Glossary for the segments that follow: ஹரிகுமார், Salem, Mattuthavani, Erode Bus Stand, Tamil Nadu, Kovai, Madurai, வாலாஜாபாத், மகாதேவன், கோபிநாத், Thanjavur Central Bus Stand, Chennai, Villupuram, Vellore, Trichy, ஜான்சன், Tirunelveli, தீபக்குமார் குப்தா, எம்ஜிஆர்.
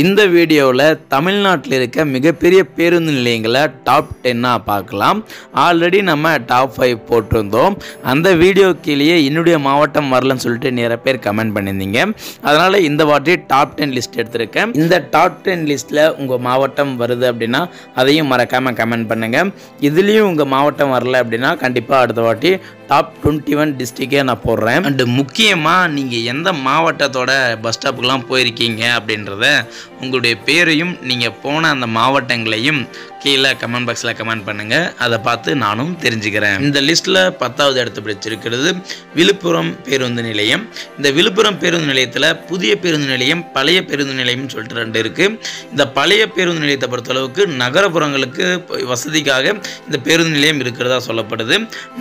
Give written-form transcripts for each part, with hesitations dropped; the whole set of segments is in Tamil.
இந்த வீடியோல தமிழ்நாட்டில் இருக்க மிகப்பெரிய பேருந்து நிலையங்களை டாப் 10ஆ பார்க்கலாம். ஆல்ரெடி நம்ம டாப் 5 போட்டுறோம். அந்த வீடியோ கீழே இன்னுடைய மாவட்டம் வரலன்னு சொல்லிட்டு நிறைய பேர் கமெண்ட் பண்ணிருந்தீங்க. அதனால இந்த வாட்டி டாப் 10 லிஸ்ட் எடுத்துர்க்கேன். இந்த டாப் 10 லிஸ்ட்ல உங்க மாவட்டம் வருது அப்படினா அதையும் மறக்காம கமெண்ட் பண்ணுங்க. இதுலயும் உங்க மாவட்டம் வரல அப்படினா கண்டிப்பா அடுத்த வாட்டி டாப் 21 டிஸ்ட்ரிக்ட்டே நான் போடுறேன். அண்ட் முக்கியமா நீங்க எந்த மாவட்டத்தோட பஸ் ஸ்டாப்புக்குலாம் போயிருக்கீங்க அப்படின்றத உங்களுடைய பேரையும் நீங்க போன அந்த மாவட்டங்களையும் கீழே கமெண்ட் பாக்ஸ்ல கமெண்ட் பண்ணுங்க. அதை பார்த்து நானும் தெரிஞ்சுக்கிறேன். இந்த லிஸ்ட்ல 10வது இடத்து பிடிச்சிருக்கிறது விழுப்புரம் பேருந்து நிலையம். இந்த விழுப்புரம் பேருந்து நிலையத்துல புதிய பேருந்து நிலையம், பழைய பேருந்து நிலையம்னு சொல்லிட்டு ரெண்டு இருக்கு. இந்த பழைய பேருந்து நிலையத்தை பொறுத்தளவுக்கு நகரப்புறங்களுக்கு வசதிக்காக இந்த பேருந்து நிலையம் இருக்கிறதா சொல்லப்படுது.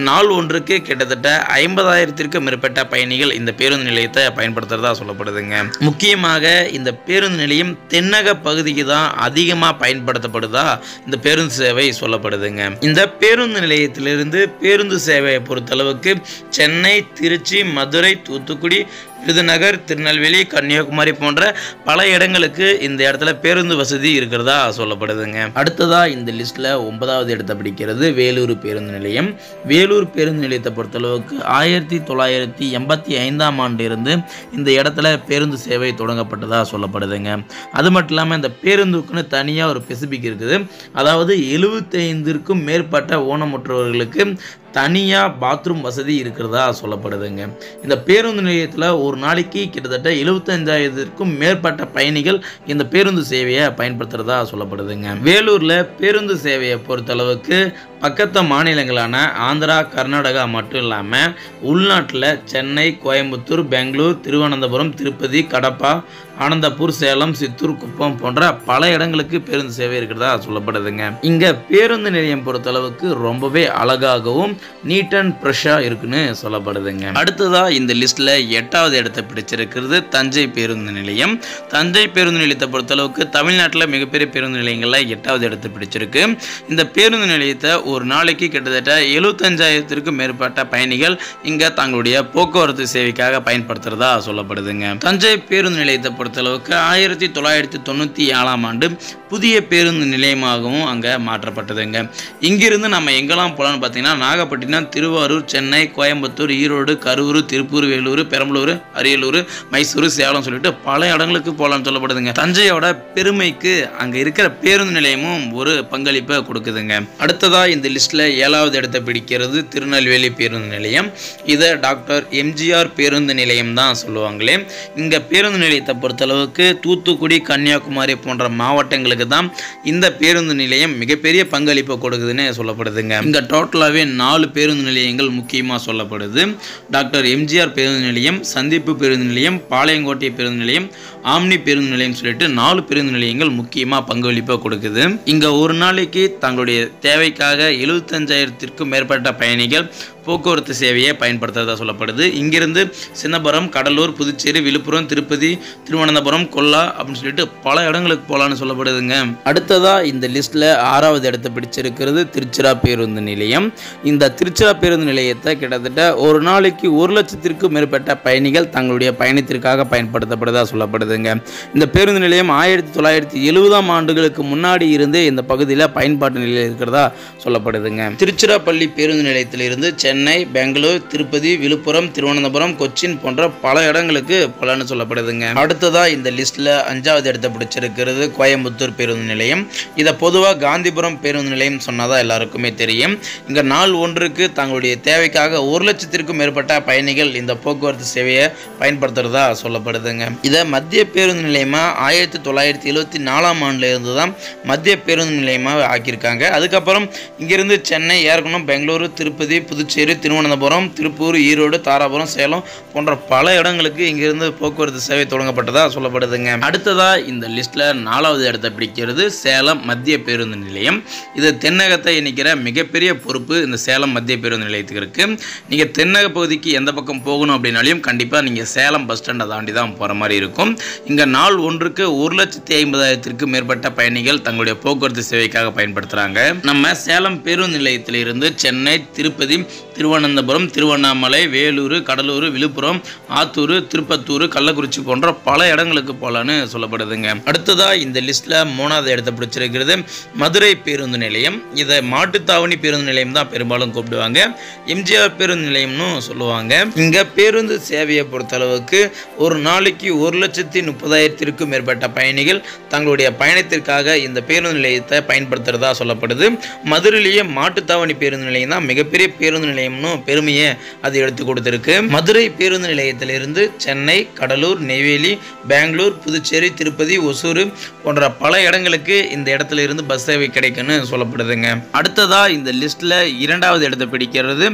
நாள் ஒன்றுக்கு கிட்டத்தட்ட 50,000க்கும் மேற்பட்ட பயணிகள் இந்த பேருந்து நிலையத்தை பயன்படுத்துறதா சொல்லப்படுதுங்க. முக்கியமாக இந்த பேருந்து நிலையம் தென்னக பகுதிக்கு தான் அதிகமாக பயன்படுத்தப்படுதா இந்த பேருந்து சேவை சொல்லப்படுதுங்க. இந்த பேருந்து நிலையத்திலிருந்து பேருந்து சேவையை பொறுத்தளவுக்கு சென்னை, திருச்சி, மதுரை, தூத்துக்குடி, விருதுநகர், திருநெல்வேலி, கன்னியாகுமரி போன்ற பல இடங்களுக்கு இந்த இடத்துல பேருந்து வசதி இருக்கிறதா சொல்லப்படுதுங்க. அடுத்ததா இந்த லிஸ்ட்ல 9வது இடத்தை பிடிக்கிறது வேலூர் பேருந்து நிலையம். வேலூர் பேருந்து நிலையத்தை பொறுத்தளவுக்கு 1985ஆம் ஆண்டு இருந்து இந்த இடத்துல பேருந்து சேவை தொடங்கப்பட்டதா சொல்லப்படுதுங்க. அது மட்டும் இல்லாமல் இந்த பேருந்துக்குன்னு தனியாக ஒரு ஸ்பெசிபிக் இருக்குது. அதாவது 75க்கும் மேற்பட்ட ஊனமுற்றவர்களுக்கு தனியாக பாத்ரூம் வசதி இருக்கிறதா சொல்லப்படுதுங்க. இந்த பேருந்து நிலையத்தில் ஒரு நாளைக்கு கிட்டத்தட்ட 75,000க்கும் மேற்பட்ட பயணிகள் இந்த பேருந்து சேவையை பயன்படுத்துகிறதா சொல்லப்படுதுங்க. வேலூரில் பேருந்து சேவையை பொறுத்தளவுக்கு பக்கத்து மாநிலங்களான ஆந்திரா, கர்நாடகா மட்டும் இல்லாமல் உள்நாட்டில் சென்னை, கோயம்புத்தூர், பெங்களூர், திருவனந்தபுரம், திருப்பதி, கடப்பா, அனந்தபூர், சேலம், சித்தூர், குப்பம் போன்ற பல இடங்களுக்கு பேருந்து சேவை இருக்கிறதா சொல்லப்படுதுங்க. இங்கே பேருந்து நிலையம் பொறுத்தளவுக்கு ரொம்பவே அழகாகவும் நீட் அண்ட் ஃப்ரெஷ்ஷாக இருக்குன்னு சொல்லப்படுதுங்க. அடுத்ததாக இந்த லிஸ்ட்டில் 8வது இடத்தை பிடிச்சிருக்கிறது தஞ்சை பேருந்து நிலையம். தஞ்சை பேருந்து நிலையத்தை பொறுத்தளவுக்கு தமிழ்நாட்டில் மிகப்பெரிய பேருந்து நிலையங்களில் 8வது இடத்தை பிடிச்சிருக்கு. இந்த பேருந்து நிலையத்தை ஒரு நாளைக்கு கிட்டத்தட்ட 75,000க்கும் மேற்பட்ட பயணிகள் இங்கே தங்களுடைய போக்குவரத்து சேவைக்காக பயன்படுத்துகிறதா சொல்லப்படுதுங்க. தஞ்சை பேருந்து நிலையத்தை பொறுத்தளவுக்கு 1997ஆம் ஆண்டு புதிய பேருந்து நிலையமாகவும் அங்கே மாற்றப்பட்டதுங்க. இங்கிருந்து நம்ம எங்கெல்லாம் போகலான்னு பார்த்தீங்கன்னா நாகப்பட்டினம், திருவாரூர், சென்னை, கோயம்புத்தூர், ஈரோடு, கரூர், திருப்பூர், வேலூர், பெரம்பலூர், அரியலூர், மைசூர், சேலம் சொல்லிட்டு பல இடங்களுக்கு போகலான்னு சொல்லப்படுதுங்க. தஞ்சையோட பெருமைக்கு அங்கே இருக்கிற பேருந்து நிலையமும் ஒரு பங்களிப்பை கொடுக்குதுங்க. அடுத்ததாக இந்த லிஸ்ட்டில் 7வது இடத்தை பிடிக்கிறது திருநெல்வேலி பேருந்து நிலையம். இதை டாக்டர் எம்ஜிஆர் பேருந்து நிலையம் தான் சொல்லுவாங்களே. இங்கே பேருந்து நிலையத்தை பொறுத்தளவுக்கு தூத்துக்குடி, கன்னியாகுமரி போன்ற மாவட்டங்களுக்கு தான் இந்த பேருந்து நிலையம் மிகப்பெரிய பங்களிப்பு கொடுக்குதுன்னு சொல்லப்படுதுங்க. இங்கே டோட்டலாகவே 4 பேருந்து நிலையங்கள் முக்கியமாக சொல்லப்படுது. டாக்டர் எம்ஜிஆர் பேருந்து நிலையம், சந்திப்பு பேருந்து நிலையம், பாளையங்கோட்டை பேருந்து நிலையம், ஆம்னி பேருந்து நிலையம் சொல்லிட்டு 4 பேருந்து நிலையங்கள் முக்கியமாக பங்களிப்பாக கொடுக்குது. இங்கே ஒரு நாளைக்கு தங்களுடைய தேவைக்காக 75,000க்கும் மேற்பட்ட பயணிகள் போக்குவரத்து சேவையை பயன்படுத்துறதா சொல்லப்படுது. இங்கிருந்து சின்னபுரம், கடலூர், புதுச்சேரி, விழுப்புரம், திருப்பதி, திருவனந்தபுரம், கொல்லா அப்படின்னு சொல்லிட்டு பல இடங்களுக்கு போகலான்னு சொல்லப்படுதுங்க. அடுத்ததா இந்த லிஸ்ட்ல 6வது இடத்தை பிடிச்சிருக்கிறது திருச்சிரா பேருந்து நிலையம். இந்த திருச்சிரா பேருந்து நிலையத்தை கிட்டத்தட்ட ஒரு நாளைக்கு 100,000க்கும் மேற்பட்ட பயணிகள் தங்களுடைய பயணத்திற்காக பயன்படுத்தப்படுதா சொல்லப்படுதுங்க. இந்த பேருந்து நிலையம் 1970ஆம் ஆண்டுகளுக்கு முன்னாடி இருந்தே இந்த பகுதியில் பயன்பாட்டு நிலையில் இருக்கிறதா சொல்லப்படுதுங்க. திருச்சிராப்பள்ளி பேருந்து நிலையத்திலிருந்து சென்னை, பெங்களூர், திருப்பதி, விழுப்புரம், திருவனந்தபுரம், கொச்சின் போன்ற பல இடங்களுக்கு போகலான்னு சொல்லப்படுதுங்க. அடுத்ததா இந்த லிஸ்ட்ல 5வது இடத்தை பிடிச்சிருக்கிறது கோயம்புத்தூர் பேருந்து நிலையம். இதை பொதுவாக காந்திபுரம் பேருந்து நிலையம் சொன்னாதான் எல்லாருக்குமே தெரியும். இங்கே நாள் ஒன்றுக்கு தங்களுடைய தேவைக்காக 100,000க்கும் மேற்பட்ட பயணிகள் இந்த போக்குவரத்து சேவையை பயன்படுத்துறதா சொல்லப்படுதுங்க. இதை மத்திய பேருந்து நிலையமா 1974ஆம் ஆண்டுல இருந்து தான் மத்திய பேருந்து நிலையமா ஆக்கியிருக்காங்க. அதுக்கப்புறம் இங்கிருந்து சென்னை, ஏற்கனவே பெங்களூரு, திருப்பதி, புதுச்சேரி, திருவனந்தபுரம், திருப்பூர், ஈரோடு, தாராபுரம், சேலம் போன்ற பல இடங்களுக்கு இங்கிருந்து போக்குவரத்து சேவை தொடங்கப்பட்டதா சொல்லப்படுதுங்க. அடுத்ததா இந்த லிஸ்ட்ல 4வது இடத்தை பிடிக்கிறது சேலம் மத்திய பேருந்து நிலையம். இது தென்னகத்தை இணைக்கிற மிகப்பெரிய பொறுப்பு இந்த சேலம் மத்திய பேருந்து நிலையத்துக்கு இருக்கு. நீங்க தென்னக பகுதிக்கு எந்த பக்கம் போகணும் அப்படின்னாலும் கண்டிப்பா நீங்க சேலம் பஸ் ஸ்டாண்டை தாண்டி தான் போற மாதிரி இருக்கும். இங்க நாள் ஒன்றுக்கு 150,000க்கும் மேற்பட்ட பயணிகள் தங்களுடைய போக்குவரத்து சேவைக்காக பயன்படுத்துறாங்க. நம்ம சேலம் பேருந்து நிலையத்திலிருந்து சென்னை, திருப்பதி, திருவனந்தபுரம், திருவண்ணாமலை, வேலூர், கடலூர், விழுப்புரம், ஆத்தூர், திருப்பத்தூர், கள்ளக்குறிச்சி போன்ற பல இடங்களுக்கு போகலான்னு சொல்லப்படுதுங்க. அடுத்ததாக இந்த லிஸ்ட்டில் மூணாவது இடத்தை பிடிச்சிருக்கிறது மதுரை பேருந்து நிலையம். இதை மாட்டுத்தாவணி பேருந்து நிலையம் தான் பெரும்பாலும் கூப்பிடுவாங்க, எம்ஜிஆர் பேருந்து நிலையம்னு சொல்லுவாங்க. இங்கே பேருந்து சேவையை பொறுத்தளவுக்கு ஒரு நாளைக்கு 1,30,000க்கும் மேற்பட்ட பயணிகள் தங்களுடைய பயணத்திற்காக இந்த பேருந்து நிலையத்தை பயன்படுத்துகிறதா சொல்லப்படுது. மதுரையிலேயே மாட்டுத்தாவணி பேருந்து நிலையம் தான் மிகப்பெரிய பேருந்து நிலையம்னு பெருமையை அது எடுத்து கொடுத்துருக்கு. மதுரை பேருந்து நிலையத்திலிருந்து சென்னை, கடலூர், நெய்வேலி, பெங்களூர், புதுச்சேரி, திருப்பதி, ஒசூர் போன்ற பல இடங்களுக்கு இந்த இடத்துல இருந்து பஸ் சேவை கிடைக்கும்னு சொல்லப்படுதுங்க. அடுத்ததா இந்த லிஸ்ட்ல இரண்டாவது இடத்தை பிடிக்கிறது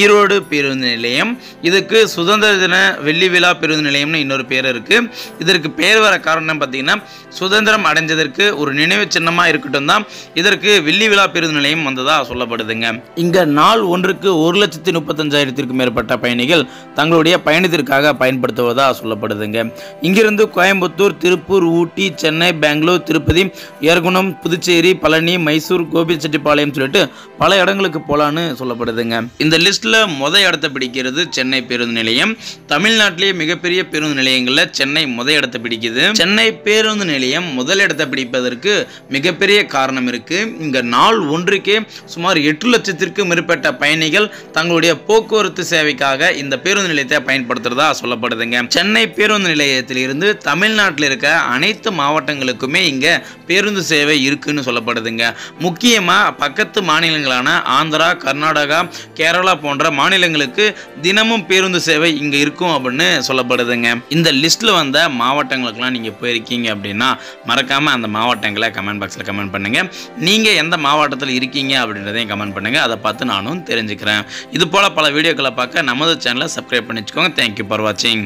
ஈரோடு பேருந்து நிலையம். இதுக்கு சுதந்திர தின வெள்ளி விழா பேருந்து நிலையம்னு இன்னொரு பேர் இருக்கு. இதற்கு பேர் வர காரணம் பார்த்தீங்கன்னா சுதந்திரம் அடைஞ்சதற்கு ஒரு நினைவு சின்னமா இருக்கட்டும் தான் இதற்கு வெள்ளி விழா பேருந்து நிலையம் வந்ததா சொல்லப்படுதுங்க. இங்க நாள் ஒன்றுக்கு 1,35,000க்கும் மேற்பட்ட பயணிகள் தங்களுடைய பயணத்திற்காக பயன்படுத்துவதா சொல்லப்படுதுங்க. இங்கிருந்து கோயம்புத்தூர், திருப்பூர், ஊட்டி, சென்னை, பெங்களூர், திருப்பதி, ஏர்குணம், புதுச்சேரி, பழனி, மைசூர், கோபிச்செட்டிப்பாளையம் சொல்லிட்டு பல இடங்களுக்கு போலான்னு சொல்லப்படுதுங்க. இந்த லிஸ்ட்ல முதல் இடத்தை பிடிக்கிறது சென்னை பேருந்து நிலையம். தமிழ்நாட்டிலேயே மிகப்பெரிய பேருந்து நிலையங்கள்ல சென்னை முதல் இடத்தை பிடிக்குது. சென்னை பேருந்து நிலையம் முதல் இடத்தை பிடிப்பதற்கு மிகப்பெரிய காரணம் இருக்கு. இங்க நாள் ஒன்றுக்கே சுமார் 8,00,000க்கும் மேற்பட்ட பயணிகள் தங்களுடைய போக்குவரத்து சேவைக்காக இந்த பேருந்து நிலையத்தை பயன்படுத்துறதா சொல்லப்படுதுங்க. சென்னை பேருந்து நிலையத்திலிருந்து தமிழ்நாட்டில் இருக்க அனைத்து மாவட்டங்களுக்குமே இங்க பேருந்து சேவை இருக்குன்னு சொல்லப்படுதுங்க. முக்கியமா பக்கத்து மாநிலங்களான ஆந்திரா, கர்நாடகா, கேரளா போன்ற மாநிலங்களுக்கு தினமும் பேருந்து சேவை இங்க இருக்கும் அப்படின்னு சொல்லப்படுதுங்க. இந்த லிஸ்ட்ல வந்த மாவட்டங்களுக்கெல்லாம் நீங்க போயிருக்கீங்க அப்படின்னா மறக்காம அந்த மாவட்டங்களை கமெண்ட் பாக்ஸ்ல கமெண்ட் பண்ணுங்க. நீங்க எந்த மாவட்டத்தில் இருக்கீங்க அப்படின்றதையும் கமெண்ட் பண்ணுங்க, அதை பார்த்து நானும் தெரிஞ்சுக்கிறேன். இது போல பல வீடியோக்களை பார்க்க நமது சேனலை சப்ஸ்கிரைப் பண்ணிச்சுக்கோங்க. தேங்க்யூ ஃபார் வாட்சிங்.